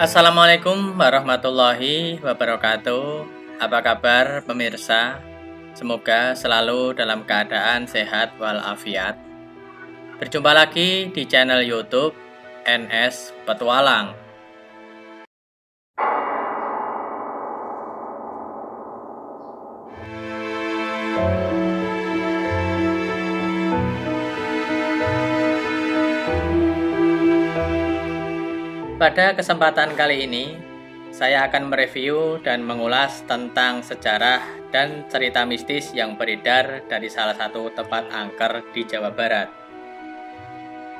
Assalamualaikum warahmatullahi wabarakatuh. Apa kabar pemirsa? Semoga selalu dalam keadaan sehat walafiat. Berjumpa lagi di channel YouTube NS Petualang. Pada kesempatan kali ini, saya akan mereview dan mengulas tentang sejarah dan cerita mistis yang beredar dari salah satu tempat angker di Jawa Barat.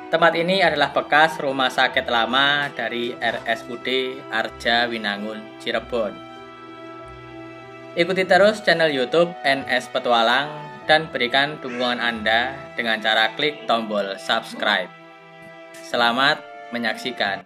Tempat ini adalah bekas rumah sakit lama dari RSUD Arjawinangun, Cirebon. Ikuti terus channel YouTube NS Petualang dan berikan dukungan Anda dengan cara klik tombol subscribe. Selamat menyaksikan.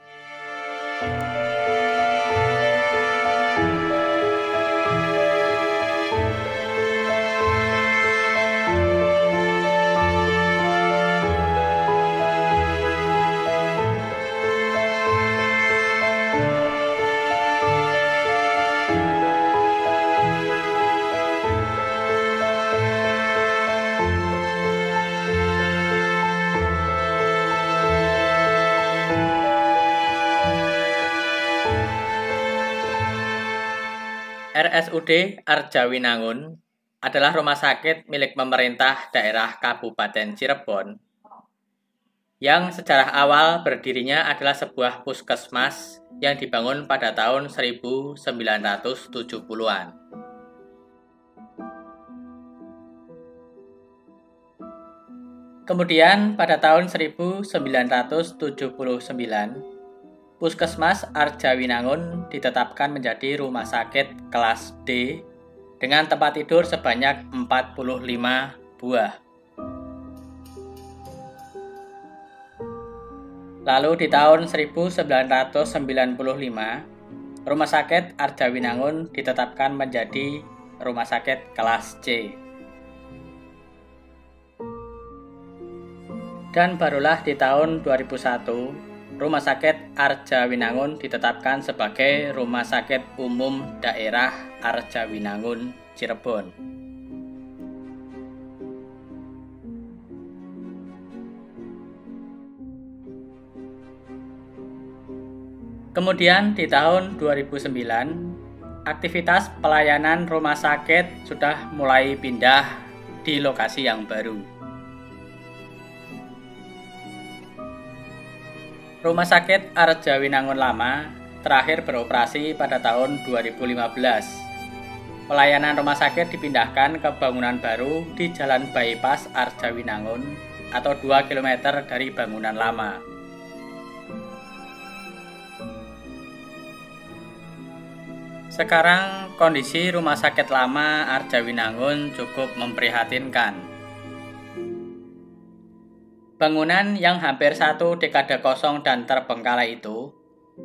RSUD Arjawinangun adalah rumah sakit milik pemerintah daerah Kabupaten Cirebon yang sejarah awal berdirinya adalah sebuah puskesmas yang dibangun pada tahun 1970-an. Kemudian pada tahun 1979, Puskesmas Arjawinangun ditetapkan menjadi rumah sakit kelas D dengan tempat tidur sebanyak 45 buah. Lalu di tahun 1995, rumah sakit Arjawinangun ditetapkan menjadi rumah sakit kelas C. Dan barulah di tahun 2001, Rumah Sakit Arjawinangun ditetapkan sebagai Rumah Sakit Umum Daerah Arjawinangun, Cirebon. Kemudian di tahun 2009, aktivitas pelayanan rumah sakit sudah mulai pindah di lokasi yang baru. Rumah Sakit Arjawinangun lama terakhir beroperasi pada tahun 2015. Pelayanan rumah sakit dipindahkan ke bangunan baru di Jalan Bypass Arjawinangun atau 2 km dari bangunan lama. Sekarang kondisi rumah sakit lama Arjawinangun cukup memprihatinkan. Bangunan yang hampir satu dekade kosong dan terbengkalai itu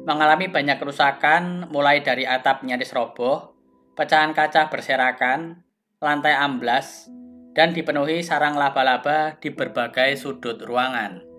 mengalami banyak kerusakan mulai dari atap nyaris roboh, pecahan kaca berserakan, lantai amblas, dan dipenuhi sarang laba-laba di berbagai sudut ruangan.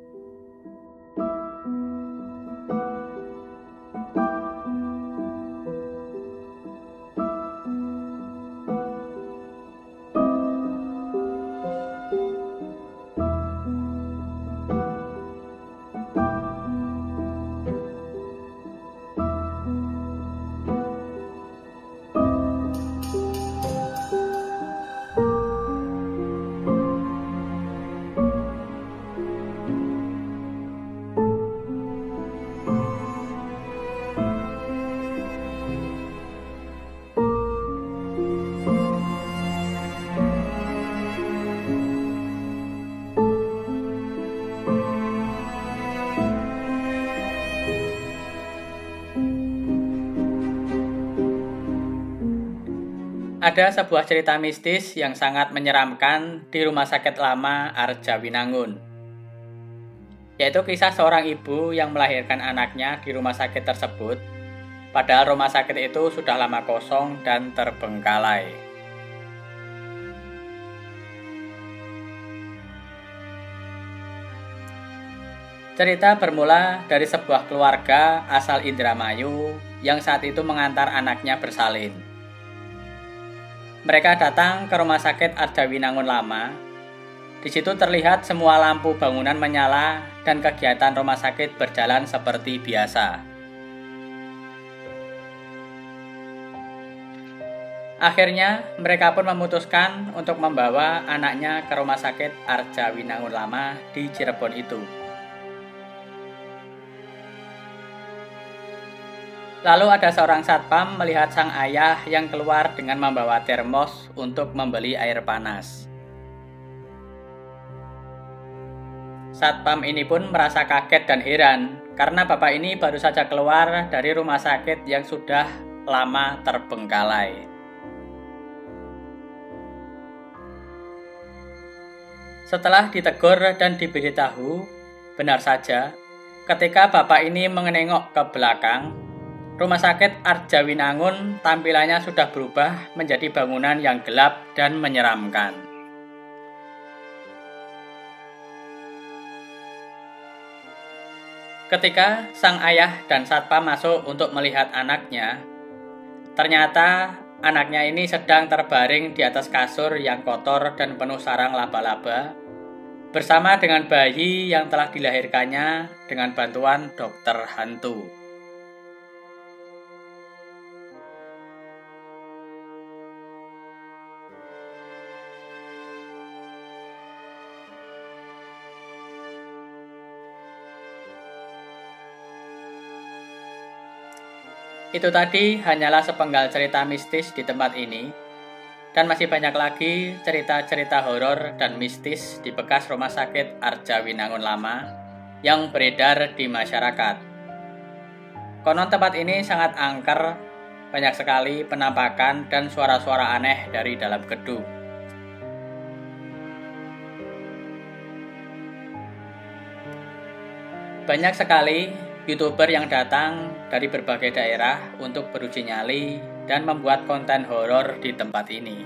Ada sebuah cerita mistis yang sangat menyeramkan di rumah sakit lama Arjawinangun, yaitu kisah seorang ibu yang melahirkan anaknya di rumah sakit tersebut, padahal rumah sakit itu sudah lama kosong dan terbengkalai. Cerita bermula dari sebuah keluarga asal Indramayu yang saat itu mengantar anaknya bersalin. Mereka datang ke rumah sakit Arjawinangun lama. Di situ terlihat semua lampu bangunan menyala dan kegiatan rumah sakit berjalan seperti biasa. Akhirnya, mereka pun memutuskan untuk membawa anaknya ke rumah sakit Arjawinangun lama di Cirebon itu. Lalu ada seorang satpam melihat sang ayah yang keluar dengan membawa termos untuk membeli air panas. Satpam ini pun merasa kaget dan heran karena bapak ini baru saja keluar dari rumah sakit yang sudah lama terbengkalai. Setelah ditegur dan diberitahu, benar saja, ketika bapak ini menengok ke belakang, rumah sakit Arjawinangun tampilannya sudah berubah menjadi bangunan yang gelap dan menyeramkan. Ketika sang ayah dan satpam masuk untuk melihat anaknya, ternyata anaknya ini sedang terbaring di atas kasur yang kotor dan penuh sarang laba-laba, bersama dengan bayi yang telah dilahirkannya dengan bantuan dokter hantu. Itu tadi hanyalah sepenggal cerita mistis di tempat ini, dan masih banyak lagi cerita-cerita horor dan mistis di bekas rumah sakit Arjawinangun lama yang beredar di masyarakat. Konon tempat ini sangat angker, banyak sekali penampakan dan suara-suara aneh dari dalam gedung. Banyak sekali YouTuber yang datang dari berbagai daerah untuk beruji nyali dan membuat konten horor di tempat ini.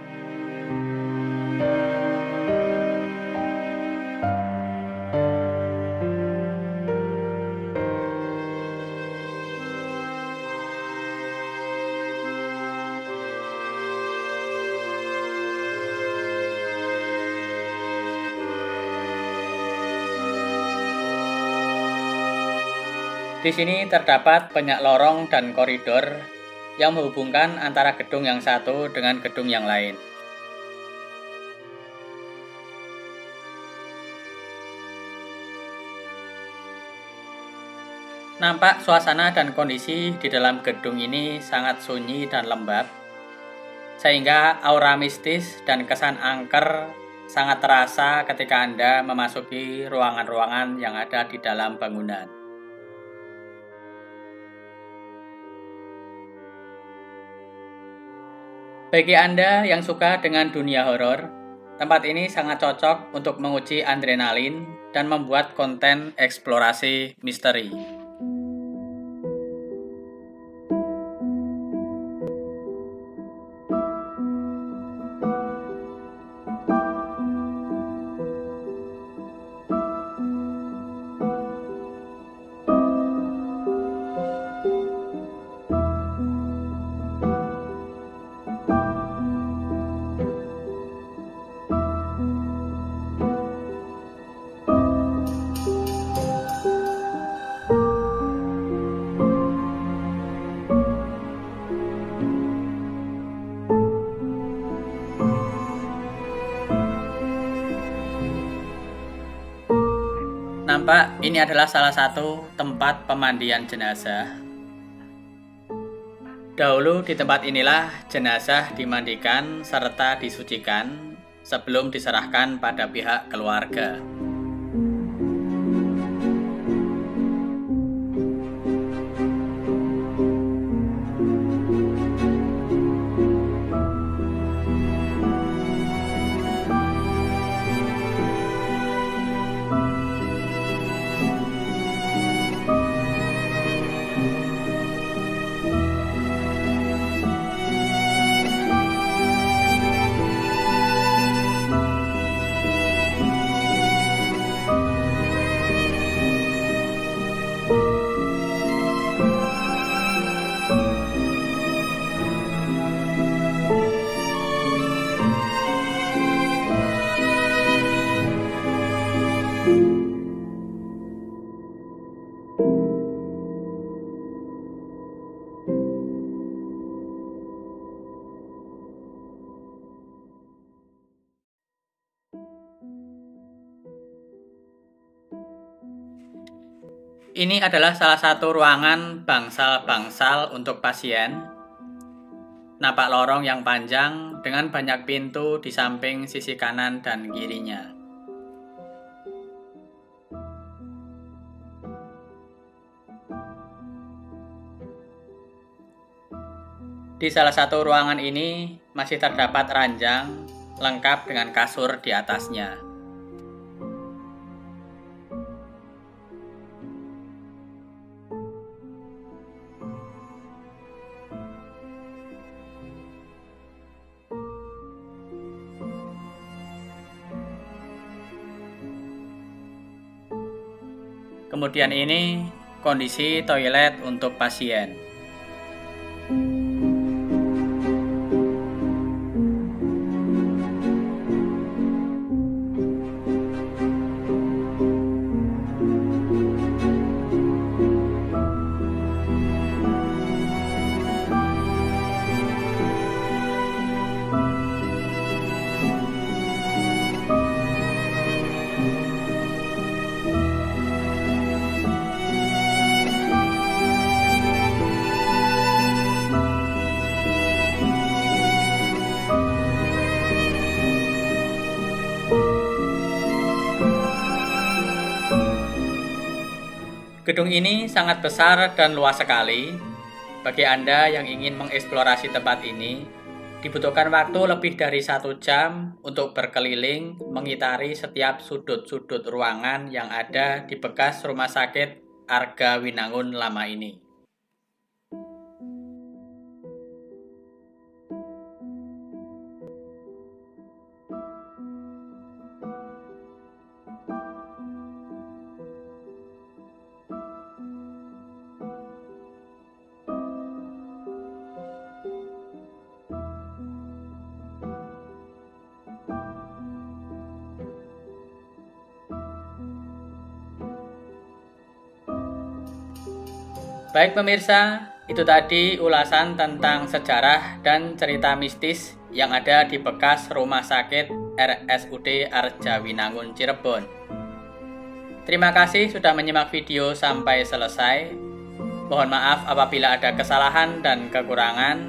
Di sini terdapat banyak lorong dan koridor yang menghubungkan antara gedung yang satu dengan gedung yang lain. Nampak suasana dan kondisi di dalam gedung ini sangat sunyi dan lembab, sehingga aura mistis dan kesan angker sangat terasa ketika Anda memasuki ruangan-ruangan yang ada di dalam bangunan. Bagi Anda yang suka dengan dunia horor, tempat ini sangat cocok untuk menguji adrenalin dan membuat konten eksplorasi misteri. Nampak ini adalah salah satu tempat pemandian jenazah. Dahulu di tempat inilah jenazah dimandikan serta disucikan sebelum diserahkan pada pihak keluarga. Ini adalah salah satu ruangan bangsal-bangsal untuk pasien. Napak lorong yang panjang dengan banyak pintu di samping sisi kanan dan kirinya. Di salah satu ruangan ini masih terdapat ranjang lengkap dengan kasur di atasnya. Kemudian ini kondisi toilet untuk pasien. Gedung ini sangat besar dan luas sekali. Bagi Anda yang ingin mengeksplorasi tempat ini, dibutuhkan waktu lebih dari 1 jam untuk berkeliling mengitari setiap sudut-sudut ruangan yang ada di bekas Rumah Sakit Arjawinangun lama ini. Baik pemirsa, itu tadi ulasan tentang sejarah dan cerita mistis yang ada di bekas Rumah Sakit RSUD Arjawinangun Cirebon. Terima kasih sudah menyimak video sampai selesai. Mohon maaf apabila ada kesalahan dan kekurangan.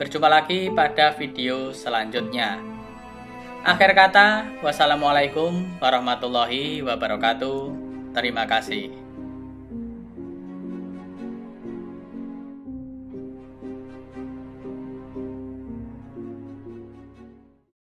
Berjumpa lagi pada video selanjutnya. Akhir kata, wassalamualaikum warahmatullahi wabarakatuh. Terima kasih.